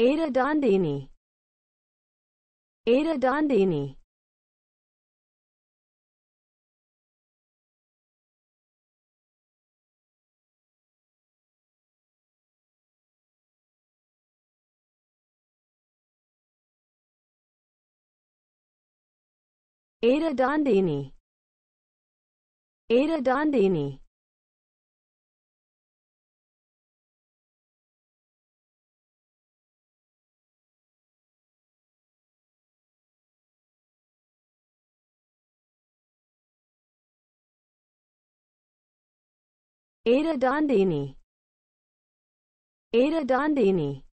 Ada Dondini. Ada Dondini. Ada Dondini. Ada Dondini. Ada Dondini. Ada Dondini.